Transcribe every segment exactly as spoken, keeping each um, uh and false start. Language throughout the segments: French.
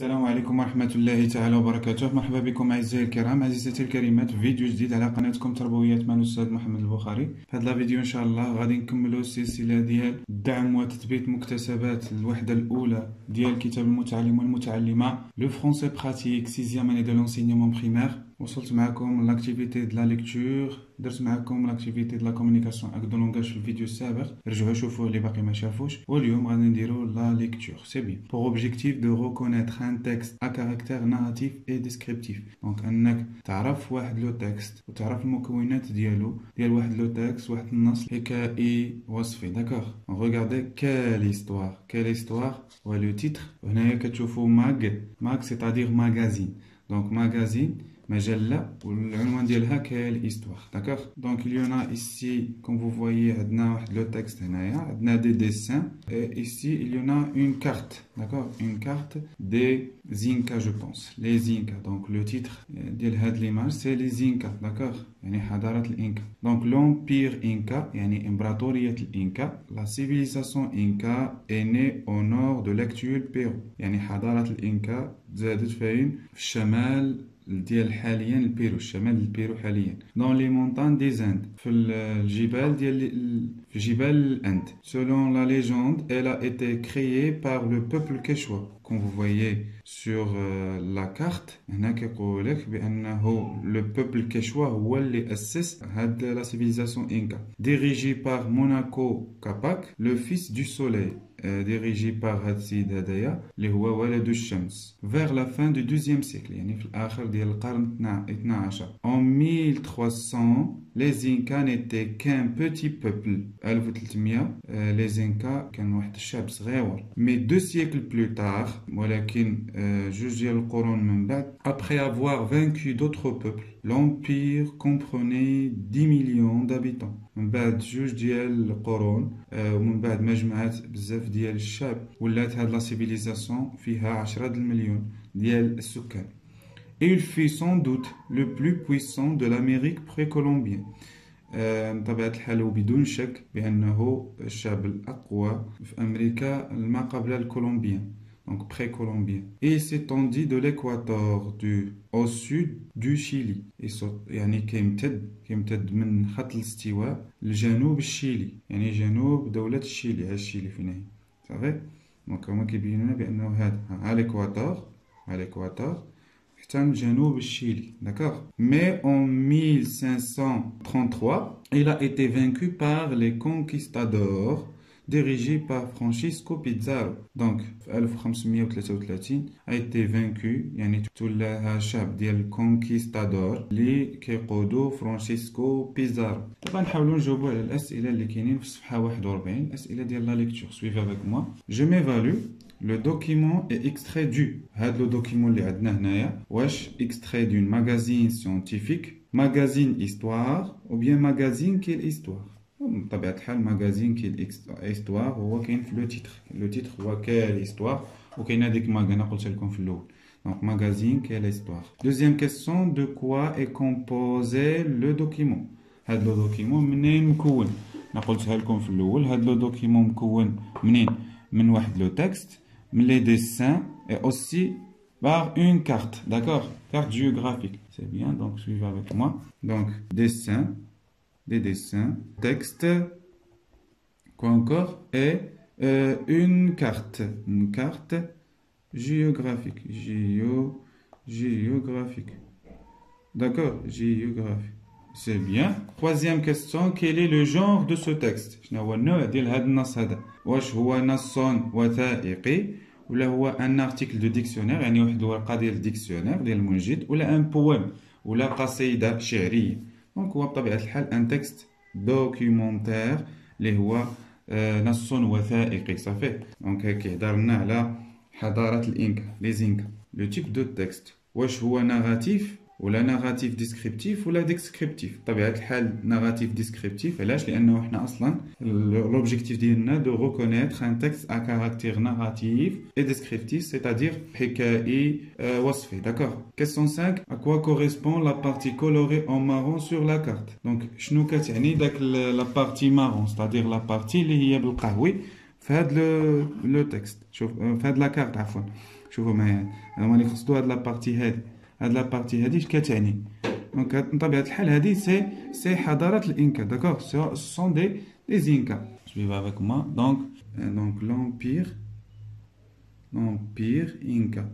السلام عليكم ورحمة الله تعالى وبركاته. مرحبا بكم أعزائي الكرام، عزيزتي الكريمات، في فيديو جديد على قناتكم تربويات مع الأستاذ محمد البخاري. في هذا الفيديو إن شاء الله غادي نكملوا السلسلة ديال دعم وتثبيت مكتسبات الوحدة الأولى ديال كتاب المتعلم والمتعلمة Le Français pratique sixième année de l'enseignement primaire. وصلت معكم لاكتيفيتي ديال لا ليكتور، درت معكم لاكتيفيتي ديال لا كومونيكاسيون اك دو لونغاج في الفيديو السابق، رجعوا شوفوه اللي باقي ما شافوش. واليوم غادي نديرو لا ليكتور سي بي بور اوبجيكتيف دو ريكونيتر ان تيكست ا كاركتير ناراتيف اي ديسكريبتيف. دونك انك تعرف واحد لو تيكست وتعرف المكونات ديالو ديال واحد لو تيكست، واحد النص حكائي وصفي. داكوغ ريغاردي كال هيستوار، كال هيستوار هو لو تيتر. هنايا كتشوفوا ماغ، ماغ سيتادير ماغازين، دونك ماغازين مجلة والعنوان ديالها كال هيستوار. داكوغ دونك اليونا ici comme vous voyez عندنا واحد لو تيكست، هنايا عندنا دي ديسان ici اليونا اون كارت. داكوغ اون كارت دي زينكا جو بونس لي زينكا. دونك لو تيتر ديال هاد ليماج سي لي زينكا. داكوغ يعني حضارة الانكا. دونك لومبير انكا يعني امبراطورية الانكا. لا سيفيليزاسيون انكا اي ني او نور دو لاكتويل بيرو، يعني حضارة الانكا تزادت فين؟ في الشمال ديال حاليا البيرو، الشمال البيرو حاليا. دون لي مونطان دي زاند، في الجبال ديال في جبال الاند. selon la légende elle a été créée par le peuple quechua. Comme vous voyez sur la carte هنا كيقول لك بانه le peuple quechua هو اللي اسس هاد لا سيفيليزاسيون انكا. dirigé par Manco Capac le fils du soleil. dirigé par هاد السيد هدايا اللي هو ولد الشمس. vers la fin du deuxième siècle يعني في الاخر ديال القرن اثنا عشر. en mille trois cents les Incas n'étaient qu'un petit peuple. ألف وثلاثمية les Incas كانوا واحد الشعب صغيور. mais deux siècles plus tard ولكن جوج ديال القرون من بعد après avoir vaincu d'autres peuples l'empire comprenait dix millions d'habitants. من بعد جوج ديال القرون ومن بعد ما جمعات بزاف ديال الشعب ولات هاد لا سيفيليزاسيون فيها عشرة المليون ديال السكان. Et il fut sans doute le plus puissant de l'Amérique précolombienne. بطبيعة الحال وبدون شك بأنه الشعب الأقوى في أمريكا ما قبل الكولومبيان، donc précolombien. Et il s'étendit de l'Équateur du au sud du Chili. يعني كيمتد كيمتد من خط الاستواء لجنوب الشيلي، يعني جنوب دولة الشيلي. ها الشيلي فين هي؟ صافي. دونك هما كيبينونا بأنه هذا على الإكواتور، على الإكواتور حتى جنوب الشيلي. داكوغ. Mais en mille cinq cent trente-trois, il a été vaincu par les conquistadors dirigés par Francisco Pizarro. Donc ألف وخمسمية وثلاثة وثلاثين a été vaincu يعني تولى الشعب ديال conquistador اللي كيقودو فرانسيسكو بيزارو. دابا نحاولوا نجاوبوا على الاسئله اللي كاينين في الصفحه واحد وأربعين، الاسئله ديال لا ليكتور. سويفي افيك موا. جو ميفالو Le document est extrait du. هاد لو دوكيمون اللي عندنا هنايا واش extrait d'une magazine scientifique, magazine histoire ou bien magazine quelle histoire. بطبيعة الحال magazine quelle histoire هو كاين في لو تيتر، لو تيتر هو quelle histoire وكاين هذيك ماغ انا قلت لكم في الاول. Donc magazine quelle histoire. Deuxième question, de quoi est composé le document. هاد لو دوكيمون منين مكون؟ انا قلتها لكم في الاول، هاد لو دوكيمون مكون منين؟ من واحد لو تيكست، من لي ديسان et aussi par une carte. D'accord, carte géographique. C'est bien, donc suivez avec moi. Donc dessin, des dessins, texte, quoi encore, et euh, une carte, une carte géographique, géo, géographique. D'accord, géographique. C'est bien. Troisième question, quel est le genre de ce texte? شنو هو النوع ديال هذا النص هذا؟ واش هو نص وثائقي ولا هو ان ارتيكل دو ديكسيونير يعني واحد الورقه ديال الديكسيونير ديال المنجد، ولا ان بويم ولا قصيده شعريه؟ دونك هو بطبيعه الحال ان تكست دوكيومونتير اللي هو نص وثائقي. صافي. دونك هكا هضرنا على حضاره الانكا لي زينكا. لو تيب دو تكست واش هو ناراتيف ولا ناراتيف ديسكريبتيف ولا ديسكريبتيف؟ بطبيعه الحال ناراتيف ديسكريبتيف. علاش؟ لانه حنا اصلا لوبجيكتيف ديالنا دو ريكونيتر ان تيكست ا كاركتير ناراتيف اي ديسكريبتيف سيتادير حكائي وصفي. داكوغ. كيسيون خمسة ا كوا كوريسبون لا بارتي كولوري اون مارون سور لا كارت. دونك شنو كتعني داك لا بارتي مارون؟ سيتادير لا بارتي اللي هي بالقهوي في هاد لو تيكست. شوف في هاد لا كارت عفوا. شوفوا معايا هما اللي خصو هاد لا بارتي هادي هاد لا بارتي هادي اش كتعني دونك من طبيعه الحال هادي سي سي حضاره الانكا داكوغ سو سون دي دي انكا suivez avec moi donc donc l'empire l'empire inca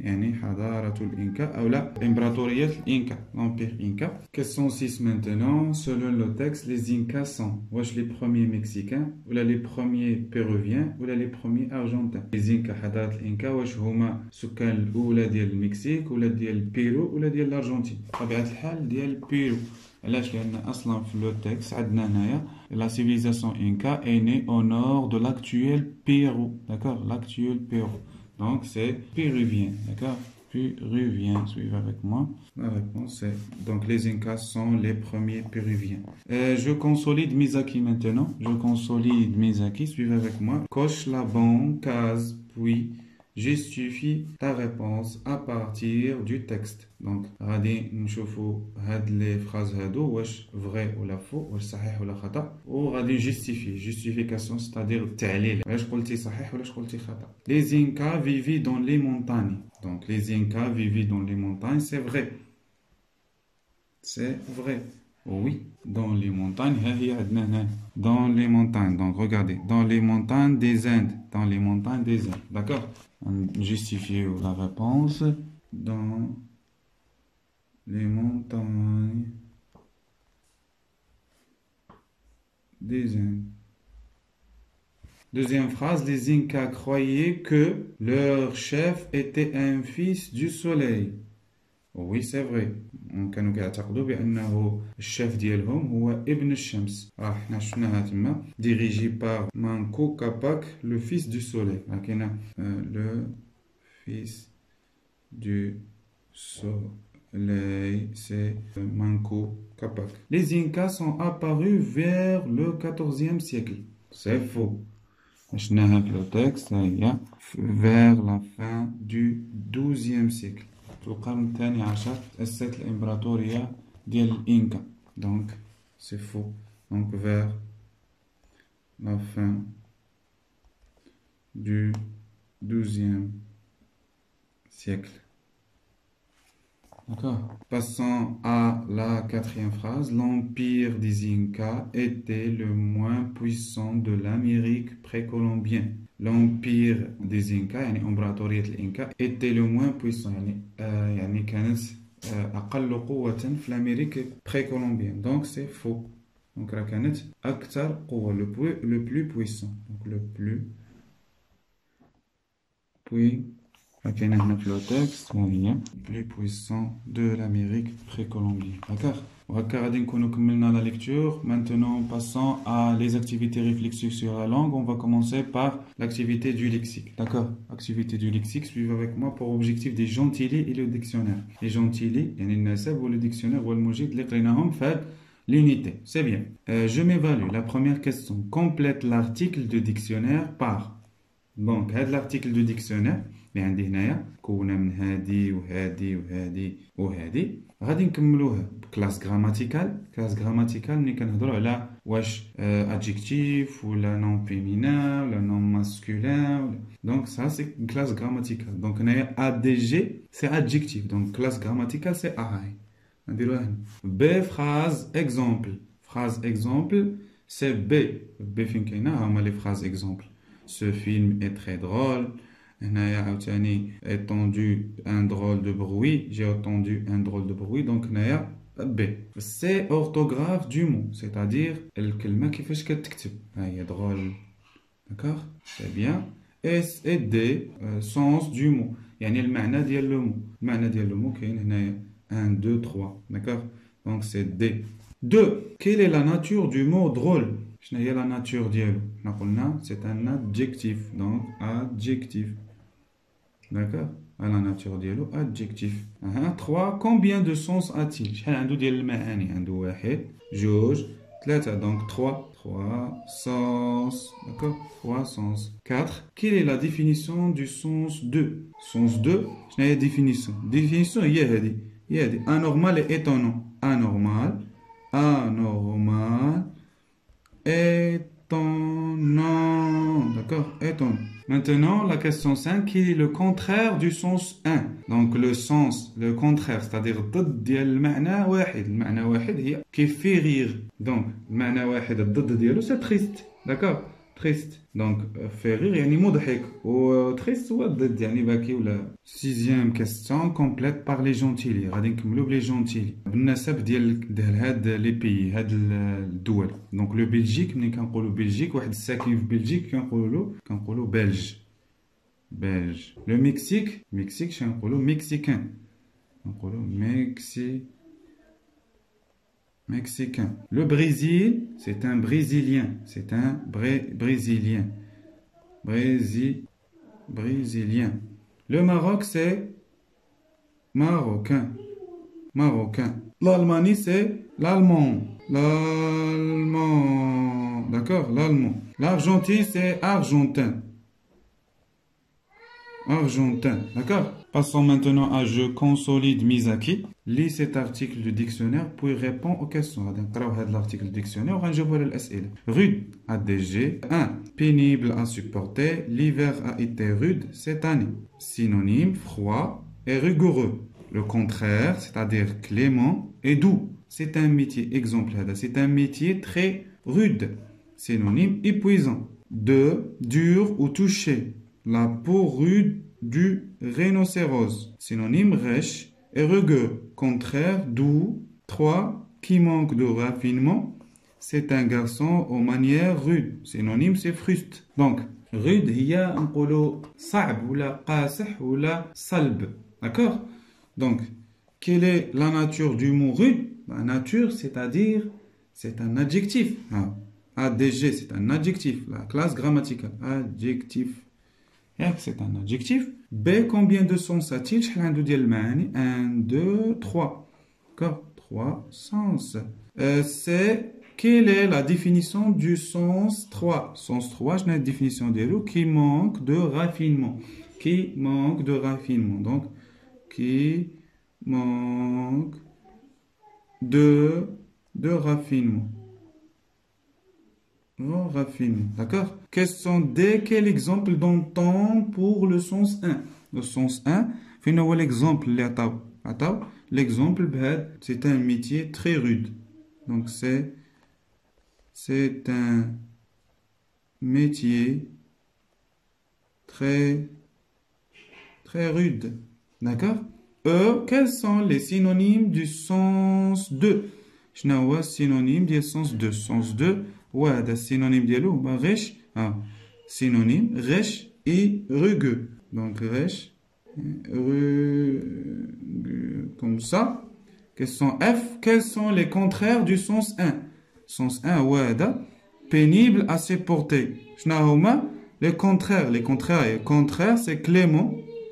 يعني حضارة الإنكا أو لا إمبراطورية الإنكا l'empire inca. Question six maintenant. Selon le texte, les Incas sont واش les premiers Mexicains ولا les premiers Péruviens ولا les premiers Argentins. Les Incas حضارة الإنكا واش هما سكان الأولى ديال المكسيك ولا ديال البيرو ولا ديال الأرجنتين؟ طبيعة الحال ديال البيرو. علاش لأن أصلا في لو تيكست عندنا هنايا لا سيفيليزاسيون إنكا est née au nord de l'actuel Pérou, d'accord, l'actuel Pérou. Donc c'est péruvien, d'accord? Péruvien, suivez avec moi. La réponse est donc les Incas sont les premiers péruviens. Et je consolide mes acquis maintenant. Je consolide mes acquis, suivez avec moi. Coche la bonne case, puis justifie ta réponse à partir du texte. Donc, غادي نشوفوا هاد لي فراز هادو واش فري ولا فو واش صحيح ولا خطا وغادي نجستيفي جوستيفيكاسيون c'est-à-dire التعليل واش قلتي صحيح ولا قلتي خطا. Les Incas vivaient dans les montagnes. Donc les Incas vivaient dans les montagnes, c'est vrai. C'est vrai. Oui, dans les montagnes, dans les montagnes, donc regardez, dans les montagnes des Indes, dans les montagnes des Indes, d'accord? Justifiez la réponse, dans les montagnes des Indes. Deuxième phrase, les Incas croyaient que leur chef était un fils du soleil. Oui, c'est vrai. On كانوا كيعتقدوا بأنه الشيف ديالهم هو ابن الشمس. راه حنا شفناها تما. Dirigé par Manco Capac, le fils du soleil. لكن le fils du soleil, c'est Manco Capac. Les Incas sont apparus vers le quatorzième siècle. C'est faux. شفناها في التكست هي vers la fin du douzième siècle. في القرن الثاني عشر تأسست الإمبراطورية ديال الإنكا دونك سي فو دونك فيغ لا فان دو دوزيام سيكل d'accord. Passons à la quatrième phrase. L'empire des Incas était le moins puissant de l'Amérique précolombienne. L'empire des Incas, يعني إمبراطورية الإنكا, était le moins puissant, يعني euh, يعني كانت euh, أقل قوة في الأمريكا précolombienne. Donc c'est faux. Donc راه كانت أكثر قوة, le plus le plus puissant. Donc le plus puis كاين هنا في لو تيكست وهي plus puissant de l'Amérique précolombienne. D'accord. Maintenant, passons à les activités réflexives sur la langue. On va commencer par l'activité du lexique. D'accord. Activité du lexique, suivez avec moi pour objectif des gentilés et le dictionnaire. Les gentilés, le dictionnaire ou le mojid, l'unité. C'est bien. Euh, je m'évalue. La première question. Complète l'article de dictionnaire par. Donc, l'article de dictionnaire. اللي عندي هنايا كونا من هادي وهادي وهادي وهادي غادي نكملوها بكلاس غراماتيكال. كلاس غراماتيكال ملي كنهضروا على واش ادجيكتيف ولا نون فيمينا ولا نون ماسكولين دونك سا سي كلاس غراماتيكال. دونك هنايا ا دي جي سي ادجيكتيف دونك كلاس غراماتيكال سي اي نديروها هنا ب فراز اكزومبل. فراز اكزومبل سي بي بي فين كاينه هما لي فراز اكزومبل. سو فيلم اي تري درول. هنايا عاوتاني entendu un drôle de bruit. J'ai entendu un drôle de bruit. Donc هنايا B. C'est orthographe du mot. C'est-à-dire الكلمة كيفاش كتكتب. ها هي drôle. D'accord? C'est bien. S et D. Euh, sens du mot. يعني المعنى ديال لو مو. المعنى ديال لو مو كاين هنايا un, deux, trois. D'accord? Donc c'est D. deux. Quelle est la nature du mot drôle? شنو هي la nature ديالو؟ حنا قلنا c'est un adjectif. Donc adjectif. D'accord. À la nature dialogue, adjectif. trois. Combien de sens a-t-il? Je vais vous dire le maani. un, deux, trois, donc trois. trois sens. D'accord. trois sens. quatre. Quelle est la définition du sens deux? Sens deux, je n'ai pas de définition. Définition, il y a dit. Il y a dit. Anormal et étonnant. Anormal. Anormal. Étonnant. D'accord. Étonnant. Maintenant, la question cinq, qui est le contraire du sens un. Donc, le sens, le contraire, c'est-à-dire ضد ديال المعنى واحد. المعنى واحد هي كيفي rire. Donc, المعنى واحد ضد ديالو c'est triste. D'accord? Triste. Donc, fait rire يعني مضحك. Ou triste ou ضد يعني باكي ولا. Sixième question, complète par les gentils. غادي نكملو بلي gentils. بالنسب ديال ديال هاد لي بيي هاد الدول. Donc, le Belgique, ملي كنقولو Belgique, واحد الساكن في بلجيك كنقولو كنقولو بلج. Belge. Le Mexique, Mexique, شنو نقولو Mexicain. نقولو Mexi. Mexicain. Le Brésil, c'est un Brésilien. C'est un bré Brésilien. Brésil. Brésilien. Le Maroc, c'est Marocain. Marocain. L'Allemagne, c'est l'Allemand. L'Allemand. D'accord? L'Allemand. L'Argentine, c'est Argentin. Argentin. D'accord? Passons maintenant à je consolide mis acquis. Lis cet article du dictionnaire puis réponds aux questions. On va lire l'article du dictionnaire et on va répondre aux questions. Rude, A D G. un. Pénible à supporter. L'hiver a été rude cette année. Synonyme, froid et rigoureux. Le contraire, c'est-à-dire clément et doux. C'est un métier, exemple, c'est un métier très rude. Synonyme, épuisant. deux. Dur ou touché. La peau rude du rhinocéros. Synonyme, rêche et rugueux. Contraire, doux. trois. Qui manque de raffinement. C'est un garçon aux manières rudes. Synonyme, c'est fruste. Donc, rude, il y a un polo sa'b ou la qasih ou la salb. D'accord? Donc, quelle est la nature du mot rude? La nature, c'est-à-dire, c'est un adjectif. Ah. A D G, c'est un adjectif. La classe grammaticale. Adjectif. C'est un adjectif. B, combien de sens a-t-il? un, deux, trois. D'accord? trois sens. Euh, C, quelle est la définition du sens trois? Sens trois, je n'ai la définition des loups qui manque de raffinement. Qui manque de raffinement. Donc, qui manque de, de raffinement. Oh, raffinement, d'accord? Question D, quel exemple d'entend pour le sens un? Le sens un, finalement l'exemple, l'exemple, c'est un métier très rude. Donc c'est, c'est un métier très, très rude, d'accord? E, quels sont les synonymes du sens deux? Je n'ai pas synonyme du sens deux. Sens deux. Ouais, le synonyme dialo, bah, riche, ah, synonyme, riche et rugueux. Donc, riche, rugueux, comme ça. Question F, quels sont les contraires du sens un? Sens un, ouais, pénible à supporter. J'nahouma, les contraires, les contraires, les contraires, c'est clément,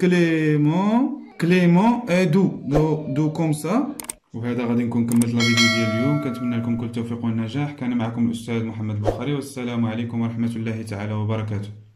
clément, clément et doux. Doux, doux comme ça. وهذا غادي نكون كملت لا فيديو ديال اليوم. كنتمنى لكم كل التوفيق والنجاح. كان معكم الاستاذ محمد البخاري والسلام عليكم ورحمة الله تعالى وبركاته.